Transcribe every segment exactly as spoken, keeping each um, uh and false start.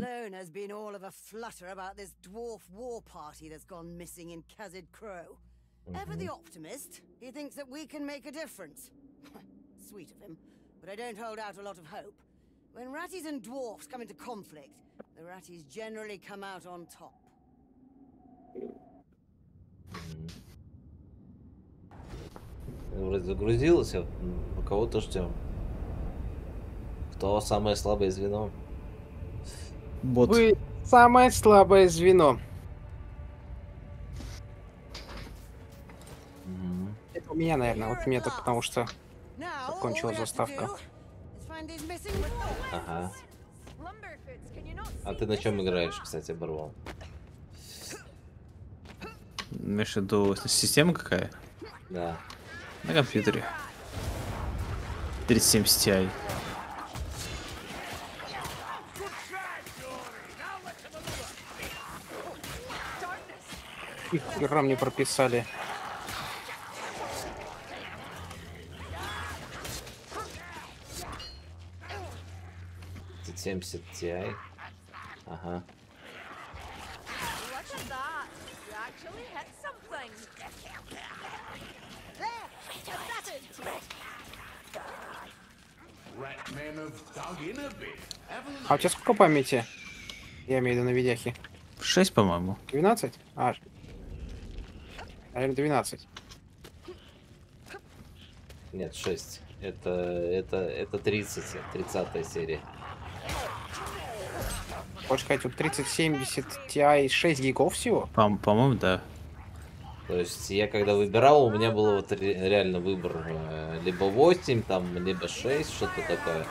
alone has been all of a flutter about this dwarf war party that's gone missing in Khazad Crow. Ever the optimist, he thinks that we can make a difference. Sweet of him, but I don't hold out a lot of hope. When ratties and dwarfs come into conflict, the ratties generally come out on top. Вроде загрузилось, а у кого-то ждем. Кто самое слабое звено? Бот. Вы самое слабое звено. Mm-hmm. Это у меня, наверное, вот у меня так, потому что закончилась заставка. Ага. А ты на чем играешь, кстати, Барвал? Имеешь в виду система какая? Да. На компьютере. тридцать семьдесят ти ай. Их игра мне прописали. семьдесят ти ай. Ага. А у тебя сколько памяти? Я имею в виду на видяхе. шесть, по-моему. двенадцать? А, наверное, двенадцать. Нет, шесть. Это, это, это тридцать, тридцатая серия. Хочешь сказать, вот тридцать семьдесят ти ай шесть гигов всего? По- по-моему, да. То есть я когда выбирал, у меня был вот реально выбор либо восемь, там, либо шесть, что-то такое.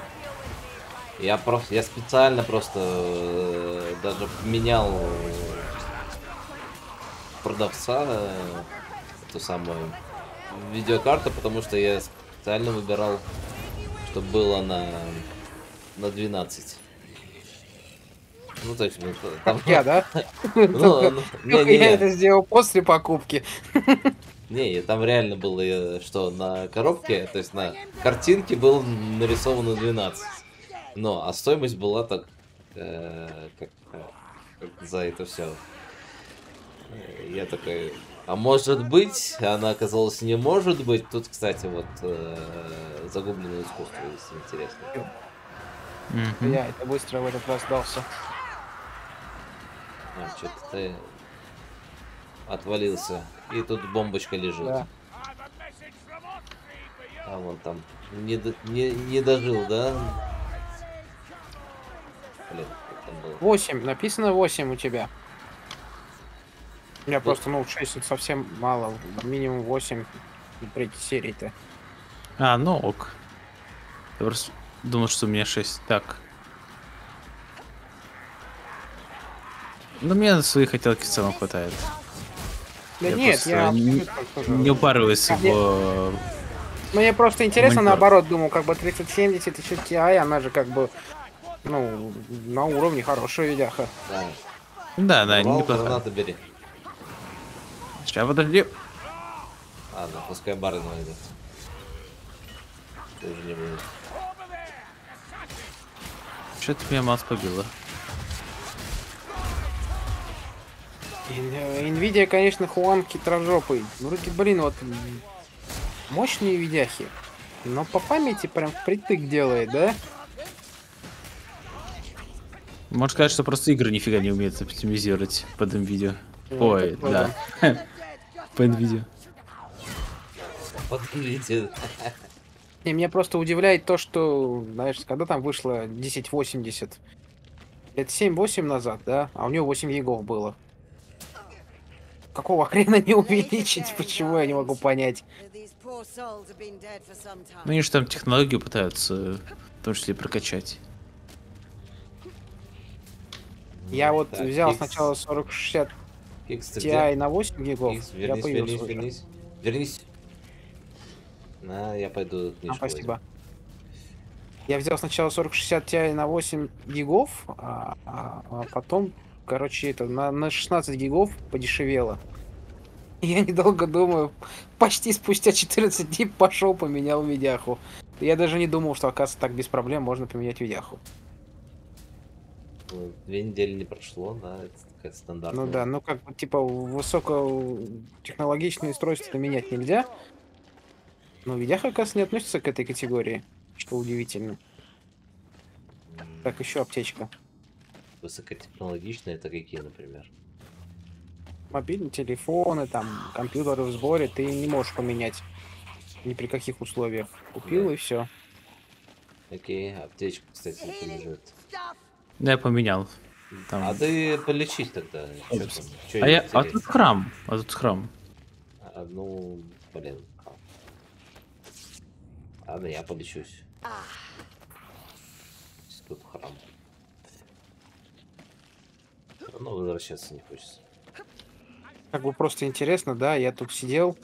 Я просто, я специально просто даже менял продавца, ту самую видеокарту, потому что я специально выбирал, чтобы было на, на двенадцать. Ну, то есть, там... Я, да? Я это сделал после покупки. Не, там реально было, что на коробке, то есть на картинке было нарисовано двенадцать. Но, а стоимость была так, как за это все. Я такой, а может быть, она оказалась не может быть. Тут, кстати, вот загубленное искусство, если интересно. Я это быстро в этот раз дался. А, что-то ты отвалился. И тут бомбочка лежит. Да. А вон там. Не, не, не дожил, да? Блин, как там было? восемь. Написано восемь у тебя. У меня вот. Просто, ну, шесть совсем мало. Минимум восемь третьей серии-то. А, ну ок. Я просто думал, что у меня шесть. Так. Ну, мне на свои хотелки в целом хватает. Да я нет, я не, не упарываюсь в... Его... Ну, мне просто интересно, монитор. Наоборот, думаю, как бы тридцать семьдесят еще ти ай, она же как бы, ну, на уровне хорошая видяха. Да, да, да не гранаты бери. Сейчас, подожди. Ладно, пускай бары найдет. Тоже не будет. Что-то меня мас побило. Nvidia, конечно, Хуан хитрожопый. Вроде, блин, вот мощные видяхи, но по памяти прям впритык делает, да? Можно сказать, что просто игры нифига не умеют оптимизировать под Nvidia. Ну, ой, да. Под Nvidia. Под Nvidia. И меня просто удивляет то, что, знаешь, когда там вышло десять восемьдесят, лет семь-восемь назад, да? А у него восемь гигов было. Какого хрена не увеличить? Почему я не могу понять? Ну и что там технологию пытаются, в том числе, прокачать. Я вот так, взял X... сначала сорок шестьдесят ти ай на восемь гигов. X, вернись, я вернись, вернись, вернись. На, я пойду. А, спасибо. Возьму. Я взял сначала сорок шестьдесят ti на восемь гигов, а, а, а потом... Короче, это на, на шестнадцать гигов подешевело. Я недолго думаю, почти спустя четырнадцать дней пошел поменял видяху. Я даже не думал, что, оказывается, так без проблем можно поменять видяху. Две недели не прошло, да, это такая стандартная. Ну да, ну как бы типа высокотехнологичные устройства менять нельзя. Но видях как раз не относится к этой категории, что удивительно. Так, еще аптечка. Высокотехнологичные это какие, например? Мобильные телефоны, там, компьютеры в сборе, ты не можешь поменять ни при каких условиях. Купил, да. И все. Окей, аптечка, кстати, лежит. Да, я поменял. Там... А ты полечись тогда. Что там? Что а, я... а тут храм, а тут храм. А, ну, блин. Ладно, я полечусь. Тут храм. Но возвращаться не хочется. Как бы просто интересно, да, я тут сидел,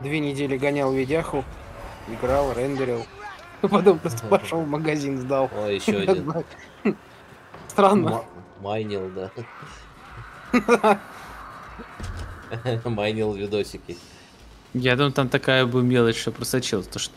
две недели гонял видяху, играл, рендерил, потом просто пошел в магазин, сдал. О, еще один. Странно. Майнил, да. Майнил видосики. Я думаю, там такая бы мелочь, что просочилась, то что...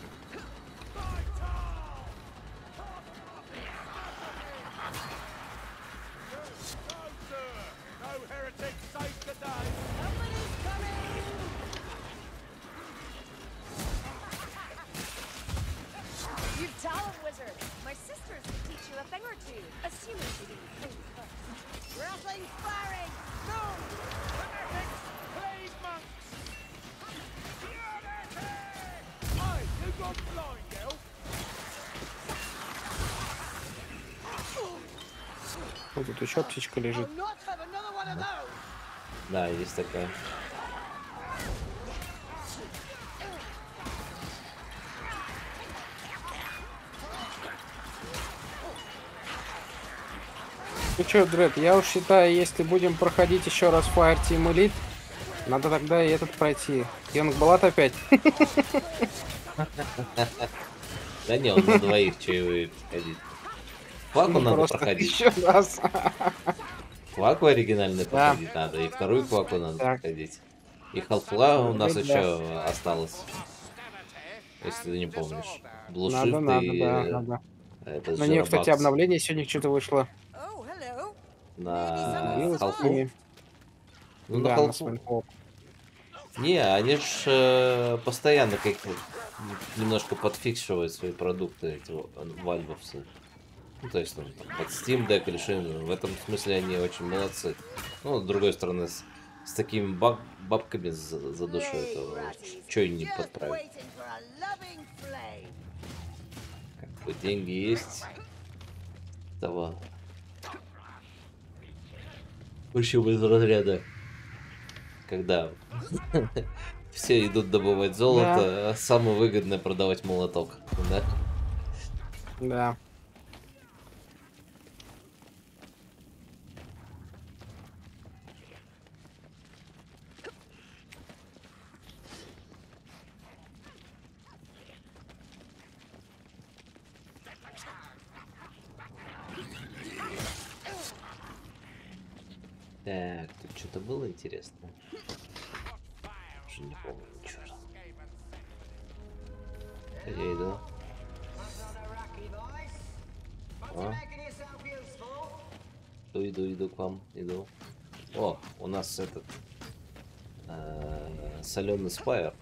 Тут еще птичка лежит. Да, есть такая. Ну чё, Дред, я уж считаю, если будем проходить еще раз Fire Team Elite, надо тогда и этот пройти. Янгблад опять. Да не, он на двоих чаевые проходить. Кваку надо проходить. Кваку оригинальный проходить надо, и вторую кваку надо проходить. И Half-Life у нас еще осталось. Если ты не помнишь. Blue Shift и... На нее, кстати, обновление сегодня что-то вышло. На Half-Life? Ну на Half-Life. Не, они ж постоянно как-то немножко подфикшивают свои продукты, эти вальвовцы. Ну, то есть, ну, там, под Steam Deck или что-нибудь. В этом смысле они очень молодцы. Ну, с другой стороны, с, с такими баб, бабками за, за душу этого что-нибудь не подправить. Как бы деньги есть. Того. Вообще без разряда. Когда все идут добывать золото, а самое выгодное продавать молоток. Да. Да. Так, тут что-то было интересно. Уже не помню, черт. Я иду. О. Иду, иду, иду к вам, иду. О, у нас этот э, соленый спайер.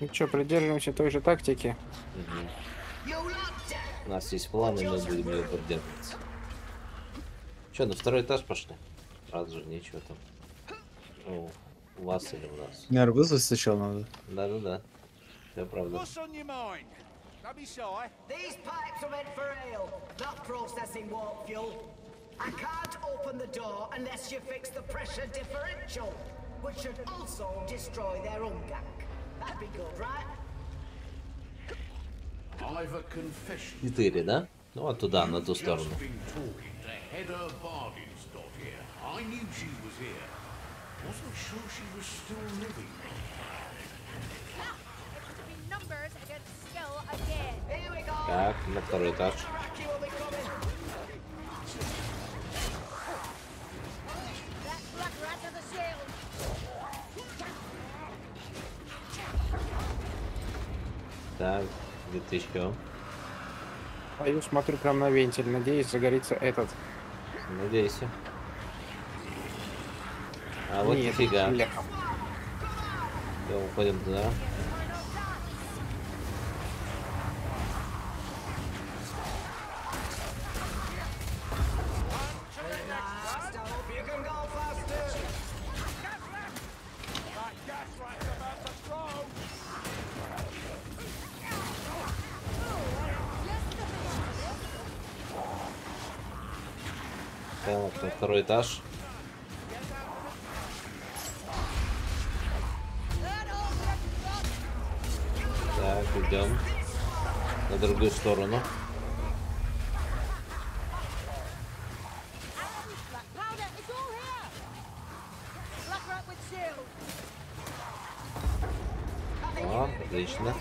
Ну что, придерживаемся той же тактики? Угу. У нас есть планы, мы будем ее поддерживать. Че, на второй этаж пошли? Сразу же, нечего там. Ну, у вас или у нас? Наверное, вызвать сначала надо. Да-да-да. Все правда. четыре, да? Ну, а туда, на ту сторону. Так, на второй этаж. Так, где ты еще? А я смотрю прям на вентиль, надеюсь, загорится этот. Надейся. А вот нифига. Все, уходим туда. Второй этаж. Так, идем на другую сторону. О, отлично.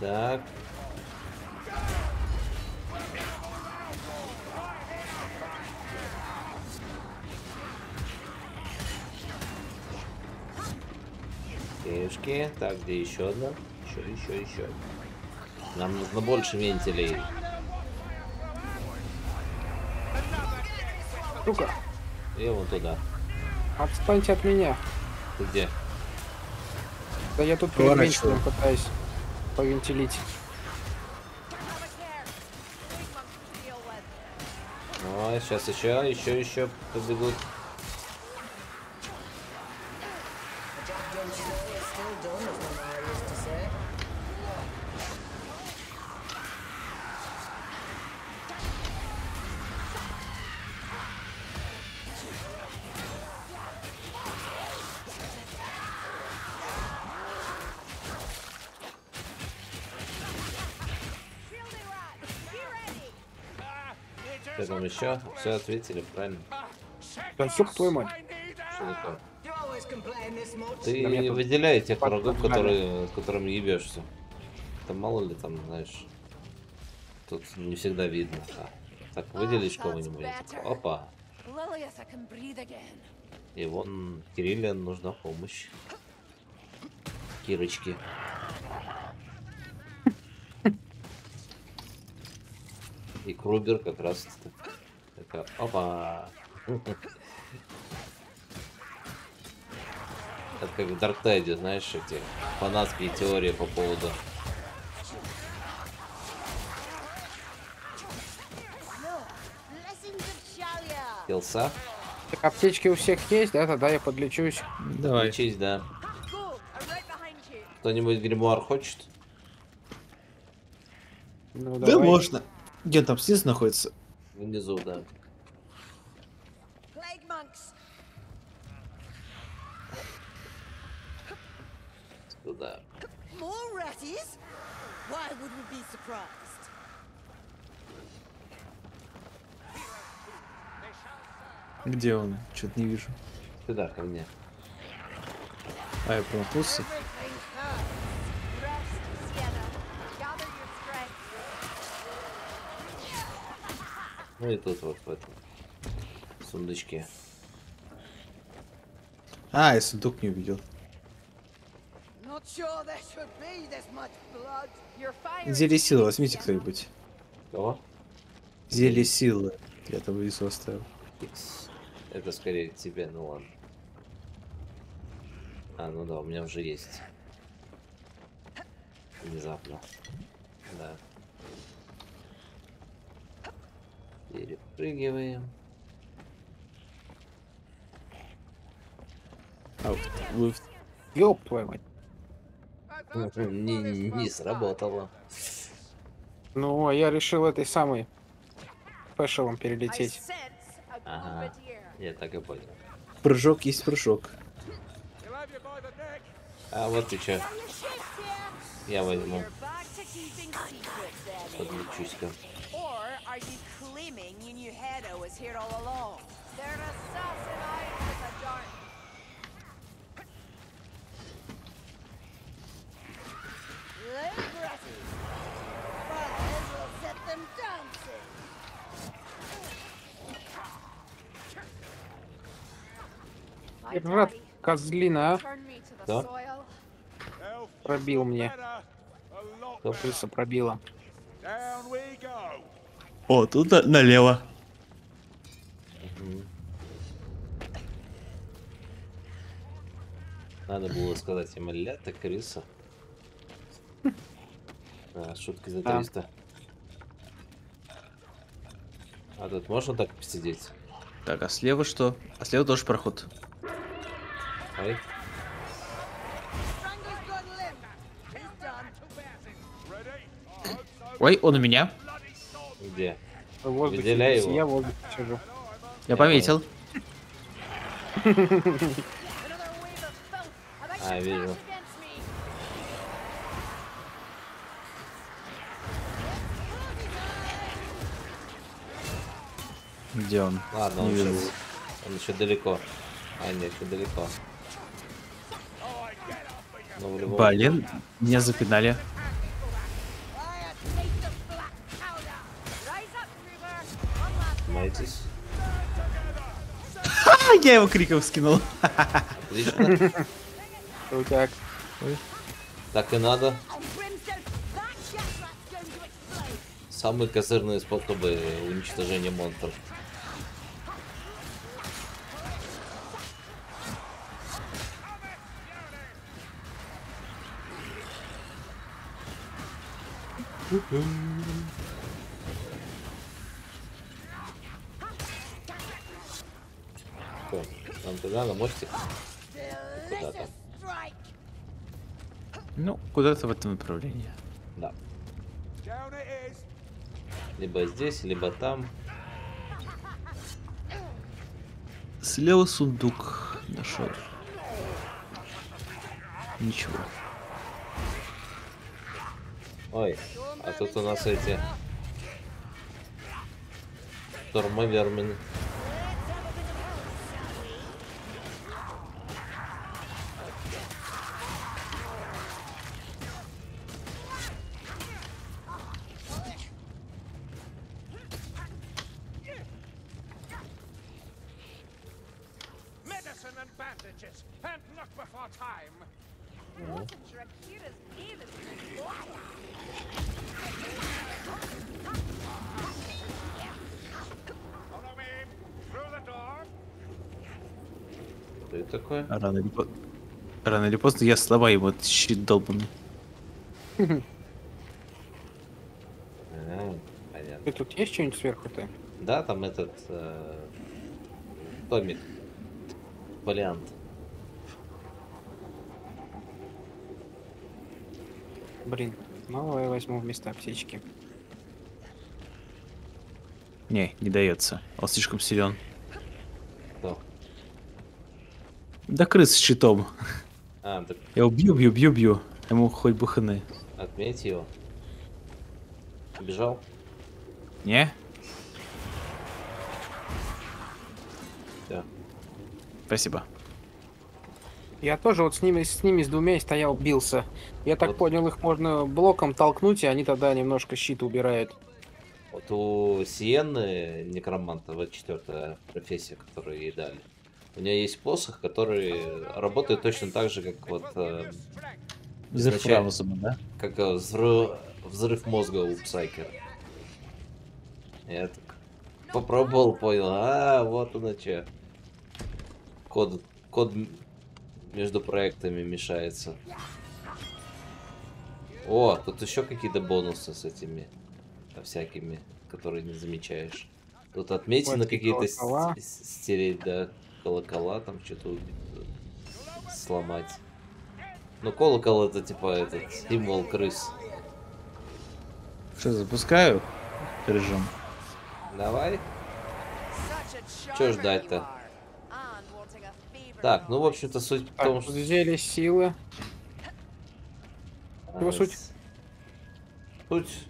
Так. Так, где еще одна? Еще, еще, еще. Нам нужно больше вентилей. Рука. И вон туда. Отстаньте от меня. Ты где? Да я тут перед вентилем пытаюсь повентилить. Ой, сейчас еще, еще, еще побегут. Еще все ответили правильно. Да сука твою мать. Ты не выделяй тех врагов, которые, с которыми ебешься. Там мало ли там, знаешь. Тут не всегда видно. А. Так, выделишь кого-нибудь. Опа. И вон Кириллиан нужна помощь. Кирочки. И Крубер как раз так, опа. Это как в Дарктайде, знаешь, эти фанатские теории по поводу Хилса. Так аптечки у всех есть, да? Тогда я подлечусь. Давай. Лечись, да. Кто-нибудь гримуар хочет? Ну, да давай. Можно. Где там снизу находится? Внизу, да. Туда. Где он? Что-то не вижу. Сюда, ко мне. А я пропустил. Ну и тут вот в этом сундучке. А, я сундук не увидел. Зелье силы, возьмите кто-нибудь. Кого? Зелье силы. Я там визу оставил. Это скорее тебе, ну ладно. А, ну да, у меня уже есть. Внезапно. Да. Перепрыгиваем. Ёп твою мать. Не, не, не сработало. Ну, а я решил этой самой пешелом перелететь. Ага, я так и понял. Прыжок есть прыжок. А вот ты чё. Я возьму. Подлечусь-ка. Брат, козлина, а? Да? Пробил мне. Кто крыса пробила? О, тут на налево. Угу. Надо было сказать им, ля, ты крыса. А, шутки за триста. А тут можно так посидеть? Так, а слева что? А слева тоже проход. Ай. Ой, он у меня. Где? Воздухе, его. Я воздух сижу. Я пометил. А, видел. Где он? Ладно, он, еще, он еще далеко. А, нет, еще далеко. Любом... Блин, меня запинали. Майтесь. Я его криком скинул. Отлично. Так. Так и надо. Самые козырные способы уничтожения монстров. Что, нам туда на мостик? Куда-то. Ну, куда-то в этом направлении. Да. Либо здесь, либо там. Слева сундук нашел. Ничего. Ой, а тут у нас эти штормовермины. Такое? Рано или поздно. Рано или поздно я сломаю его, щит долбанный. Понятно. Тут есть что-нибудь сверху-то? Да, там этот э, томик. Вариант. Блин, новое возьму вместо аптечки. Не, не дается. Он слишком силен. Да крыс с щитом. А, так... Я убью, бью, бью, бью. Ему хоть бы хны. Отметь его. Убежал? Не? Да. Спасибо. Я тоже вот с ними, с ними, с двумя стоял, бился. Я так вот понял, их можно блоком толкнуть, и они тогда немножко щит убирают. Вот у Сиенны Некроманта, вот четвертая профессия, которую ей дали. У меня есть посох, который работает точно так же, как вот э, взрыв разума, да? Как взрыв, взрыв мозга у Псайкера. Я так попробовал, понял, а вот он че. Код, код между проектами мешается. О, тут еще какие-то бонусы с этими всякими, которые не замечаешь. Тут отметины какие-то стереть, да. Колокола там что-то сломать. Ну колокол это типа этот символ крыс. Что, запускаю режим? Давай. Че ждать-то? Так, ну в общем-то суть в том, что... Взяли силы. Его суть? Суть.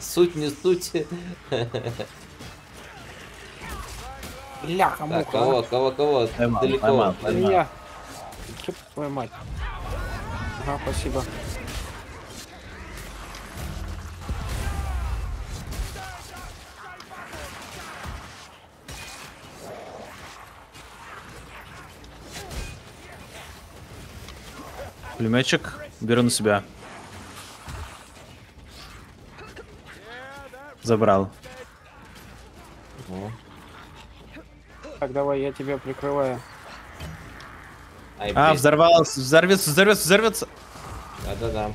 Суть не суть. Бляха, муха. Кого, кого, кого? Поймал, далеко. Поймал, поймал. Я... Твою мать. Ага, спасибо. Пулеметчик беру на себя. Забрал. О. Так, давай, я тебя прикрываю. Ай, а, взорвался, взорвется, взорвется, взорвется. Да-да-да.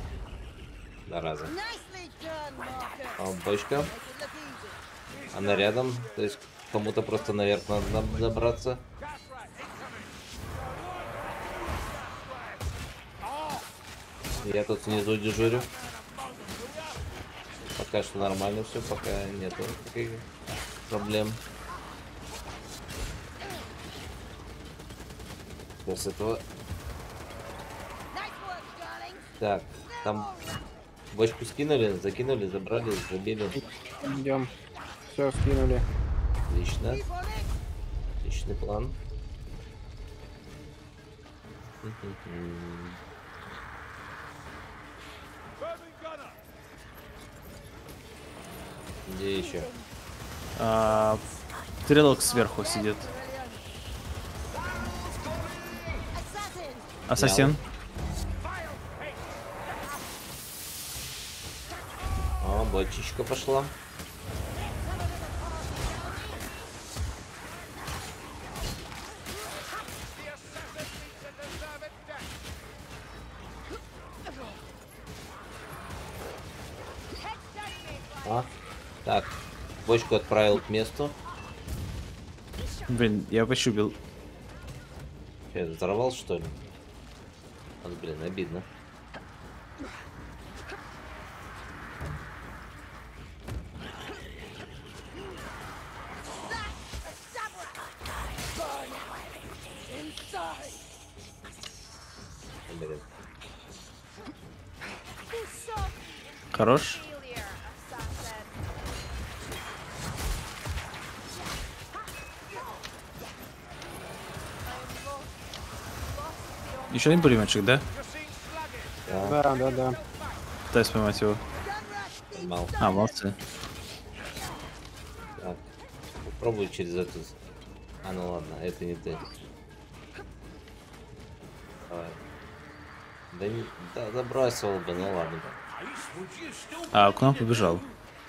Зараза. О, бочка. Она рядом, то есть кому-то просто наверх надо забраться. Я тут снизу дежурю. Пока что нормально все, пока нет никаких проблем. Сейчас этого. Так, там бочку скинули, закинули, забрали, забили. Идем. Все, скинули. Отлично. Отличный план. Где еще? А, Трилок сверху сидит. Ассасин. О, бочечка пошла. А? Так, бочку отправил к месту. Блин, я пощупил. Я взорвал, что ли? Вот, блин, обидно. Блин. Хорош. Еще один пулеметчик, да? Да, да, да. да. Пытаюсь поймать его. Поймал. А, молодцы. Так, попробую через эту... А, ну ладно, это не ты. Давай. Да, не... да забрасывал бы, ну ладно. А, к нам побежал.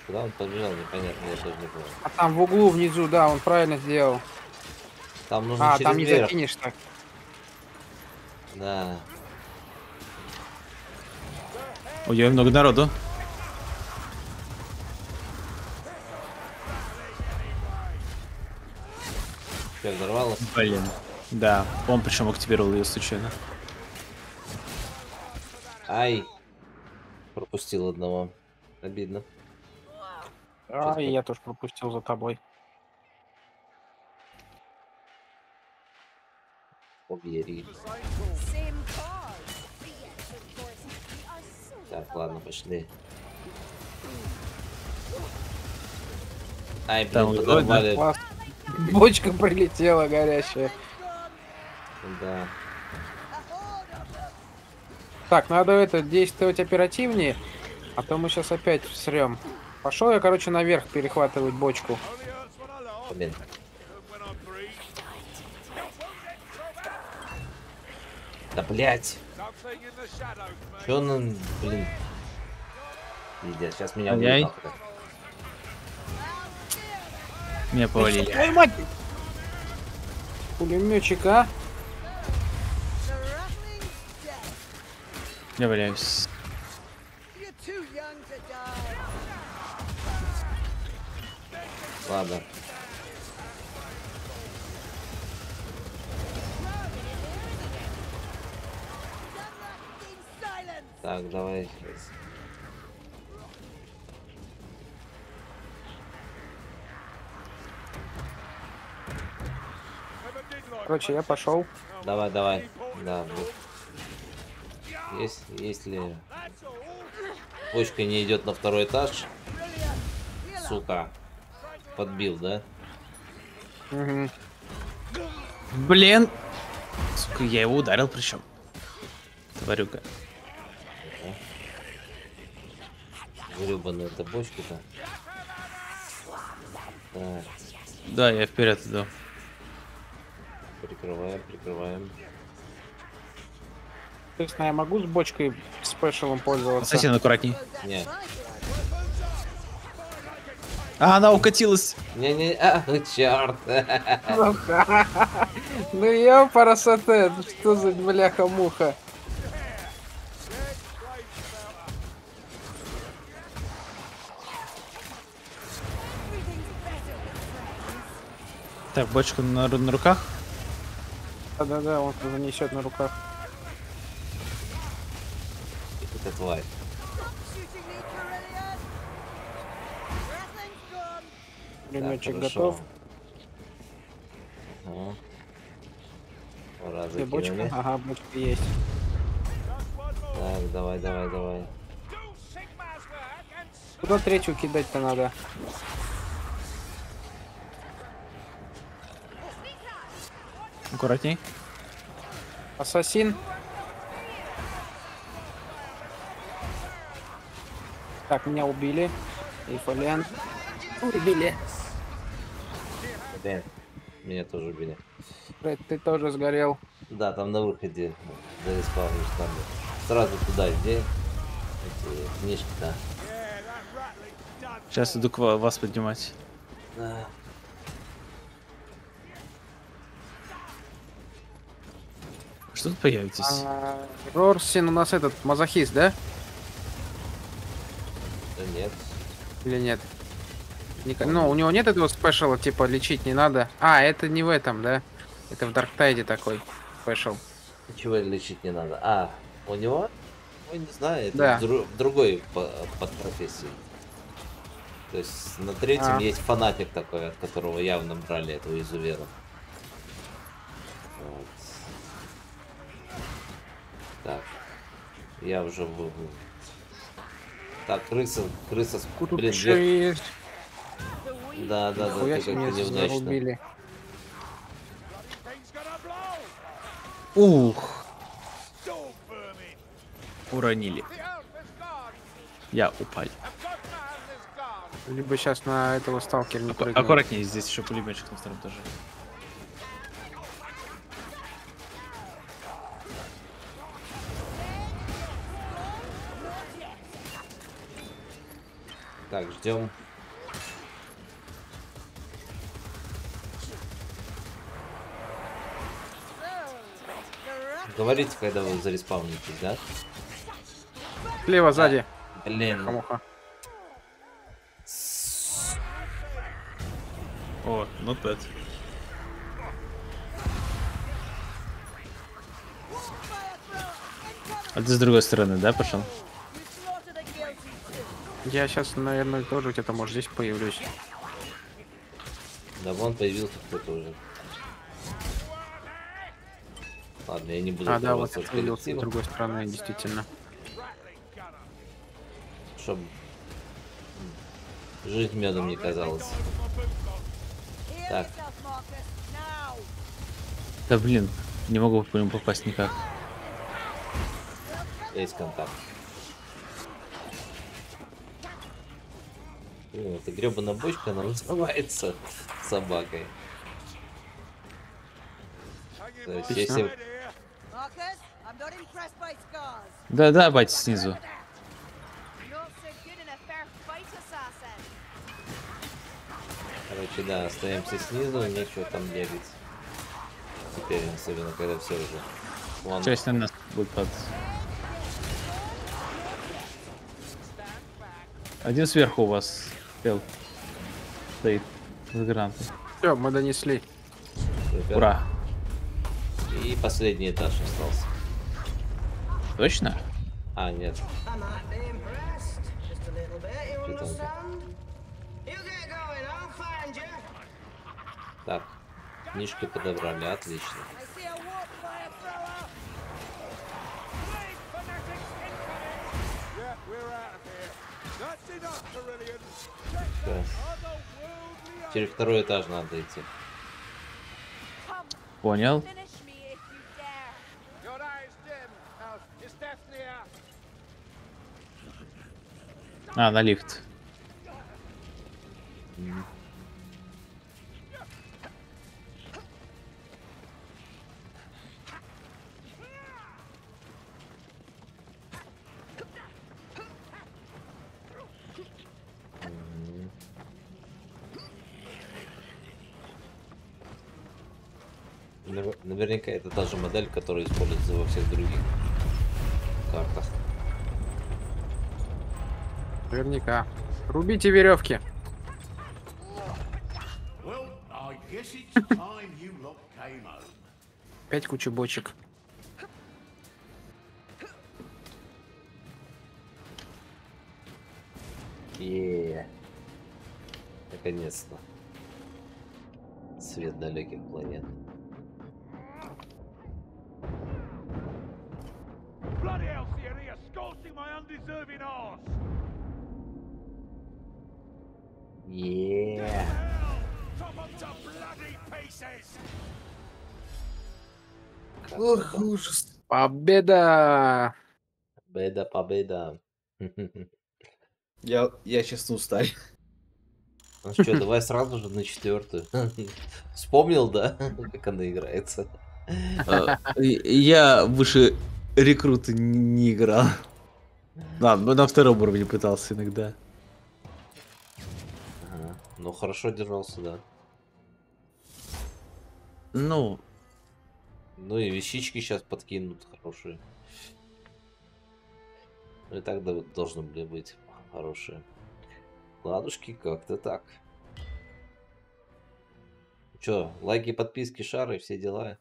Куда он побежал, непонятно, я тоже не понял. А там в углу внизу, да, он правильно сделал. Там нужно а, через там не вверх. Закинешь так. Да. Ой, много народу. Тебя взорвало? Блин. Да. Он причем активировал ее случайно. Ай. Пропустил одного. Обидно. Ай, сейчас... я тоже пропустил за тобой. Убери. Так, ладно, пошли. Ай, блин, подорвали. Бочка прилетела горящая. Да. Так, надо это действовать оперативнее, а то мы сейчас опять всрем. Пошел я, короче, наверх перехватывать бочку. Блин. Да, блядь. Чё он, блин? Пиздец, сейчас меня убьют. Меня повалили. Ой, мать! Пулемётчик, а? Я валяюсь. Ладно. Так, давай. Короче, я пошел. Давай, давай. Да. Есть, если бочка не идет на второй этаж, сука, подбил, да? Угу. Блин, сука, я его ударил, причем. Тварюка. Гребаная эта бочка-то. Да, я вперед иду. Прикрываем, прикрываем. Соответственно, я могу с бочкой спешалом пользоваться. Совсем аккуратней. Нет. А, она укатилась. Не-не, а, ну черт. Ну я парасоте, что за бляха-муха. Так, бочку на, на руках? Да-да-да, он занесет на руках. Это тварь. Пулеметчик готов. Ну. Разы бочка? Ага, бочка есть. Так, давай-давай-давай. Куда третью кидать-то надо? Аккуратней. Ассасин. Так, меня убили. И Фолиан. Убили. Блин, меня тоже убили. Фред, ты тоже сгорел. Да, там на выходе. Да, исполнишь там. Сразу туда иди. Эти книжки-то. Сейчас иду к вас поднимать. Да. Что тут появитесь? А, Рорсин у нас этот мазохист, да? Да нет. Или нет? Ник... Ну, у него нет этого спешала, типа лечить не надо. А, это не в этом, да? Это в Дарктайде такой спешал. Чего лечить не надо? А, у него? Ой, не знаю, это да. дру... другой по... под профессией. То есть на третьем а. есть фанатик такой, от которого явно брали этого изувера. Вот. Так, я уже был. Так, крыса, крыса с курицей. Да, да, да, да, как-то неудачно. Ух. Уронили. Я упал. Либо сейчас на этого сталкера не прыгнул. Аккуратнее, здесь еще пулеметчик на втором этаже. Так, ждем. Говорите, когда вы зареспаунитесь, да? Слева, сзади. А, блин. Хамуха. О, not bad. А ты с другой стороны, да, пошел? Я сейчас, наверное, тоже где-то, может, здесь появлюсь. Да, вон появился кто-то уже. Ладно, я не буду... А, да, вот появился с другой стороны, действительно. Чтоб... Жизнь медом не казалась. Так. Да, блин, не могу по нему попасть никак. Есть контакт. О, эта гребаная бочка, она называется собакой. Да-да, бать, снизу. Короче, да, остаемся снизу, нечего там бегать. Теперь, особенно, когда все уже... Вон. Часть на нас будет падать. Один сверху у вас. Стоит с гранатом. Все, мы донесли. Супер. Ура. И последний этаж остался. Точно? А, нет. Питанка. Так, книжки подобрали, отлично. Да. Через второй этаж надо идти. Понял. А, на лифт. Mm. наверняка это та же модель, которая используется во всех других картах. Наверняка. Рубите веревки. Опять куча бочек. Еее. Наконец-то. Свет далеких планет. Yeah. Ох, ужас. Победа! Победа, победа. Я, я сейчас устал. Ну что, давай сразу же на четвертую. Вспомнил, да, как она играется? Я выше рекрута не играл. Ладно, на втором уровне пытался иногда. Ну хорошо держался, да. Ну. Ну и вещички сейчас подкинут хорошие. Ну и так должны были быть хорошие. Ладушки, как-то так. Чё, лайки, подписки, шары, все дела.